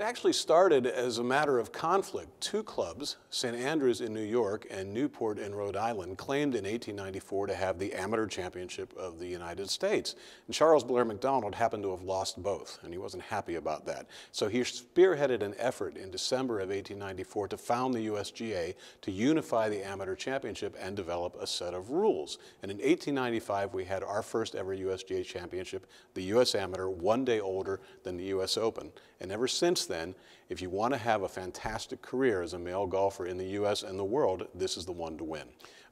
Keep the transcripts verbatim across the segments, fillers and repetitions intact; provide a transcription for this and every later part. It actually started as a matter of conflict. Two clubs, Saint Andrews in New York and Newport in Rhode Island, claimed in eighteen ninety-four to have the amateur championship of the United States. And Charles Blair MacDonald happened to have lost both, and he wasn't happy about that. So he spearheaded an effort in December of eighteen ninety-four to found the U S G A to unify the amateur championship and develop a set of rules. And in eighteen ninety-five, we had our first ever U S G A championship, the U S Amateur, one day older than the U S Open. And ever since then, if you want to have a fantastic career as a male golfer in the U S and the world, this is the one to win.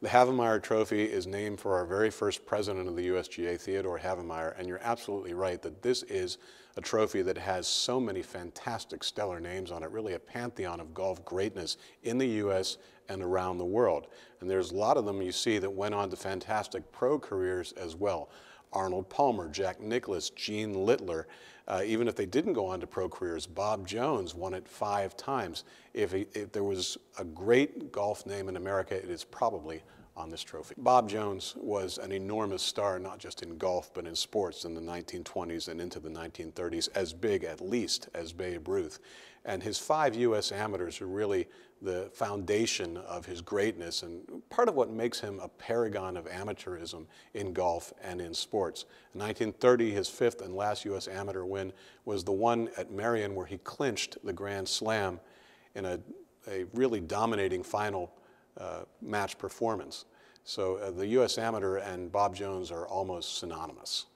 The Havemeyer Trophy is named for our very first president of the U S G A, Theodore Havemeyer, and you're absolutely right that this is a trophy that has so many fantastic, stellar names on it, really a pantheon of golf greatness in the U S and around the world. And there's a lot of them you see that went on to fantastic pro careers as well. Arnold Palmer, Jack Nicklaus, Gene Littler. Uh, even if they didn't go on to pro careers, Bob Jones won it five times. If, he, if there was a great golf name in America, it is probably on this trophy. Bob Jones was an enormous star, not just in golf, but in sports in the nineteen twenties and into the nineteen thirties, as big, at least, as Babe Ruth. And his five U S amateurs are really the foundation of his greatness and part of what makes him a paragon of amateurism in golf and in sports. In nineteen thirty, his fifth and last U S amateur win was the one at Merion where he clinched the Grand Slam in a, a really dominating final uh, match performance. So uh, the U S amateur and Bob Jones are almost synonymous.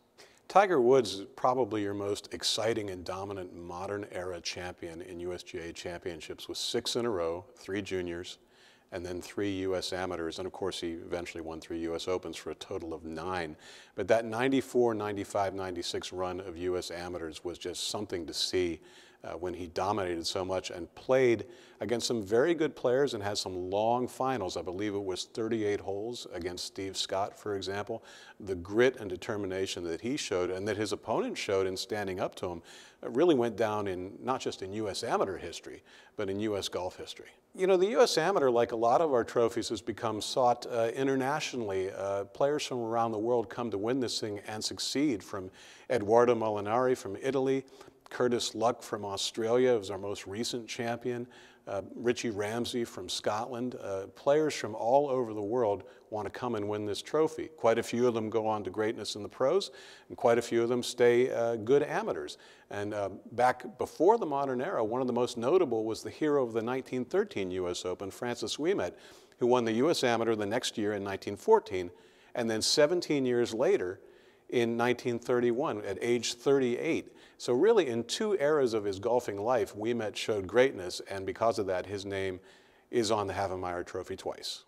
Tiger Woods is probably your most exciting and dominant modern era champion in U S G A championships, with six in a row, three juniors, and then three U S amateurs. And of course, he eventually won three U S Opens for a total of nine. But that ninety-four, ninety-five, ninety-six run of U S amateurs was just something to see uh, when he dominated so much and played against some very good players and had some long finals. I believe it was thirty-eight holes against Steve Scott, for example. The grit and determination that he showed and that his opponent showed in standing up to him really went down in not just in U S amateur history, but in U S golf history. You know, the U S amateur, like a lot of our trophies, has become sought uh, internationally. Uh, players from around the world come to win this thing and succeed, from Eduardo Molinari from Italy, Curtis Luck from Australia, who's our most recent champion, uh, Richie Ramsay from Scotland. Uh, players from all over the world want to come and win this trophy. Quite a few of them go on to greatness in the pros, and quite a few of them stay uh, good amateurs. And uh, back before the modern era, one of the most notable was the hero of the nineteen thirteen U S Open, Francis Ouimet, who won the U S Amateur the next year in nineteen fourteen, and then seventeen years later, in nineteen thirty-one, at age thirty-eight. So really, in two eras of his golfing life, Ouimet showed greatness, and because of that, his name is on the Havemeyer Trophy twice.